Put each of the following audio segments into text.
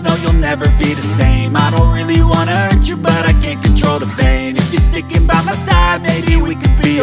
no, you'll never be the same. I don't really wanna hurt you, but I can't control the pain. If you're sticking by my side, maybe we could be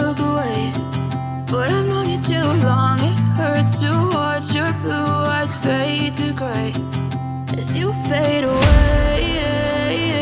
away. But I've known you too long, it hurts to watch your blue eyes fade to gray as you fade away.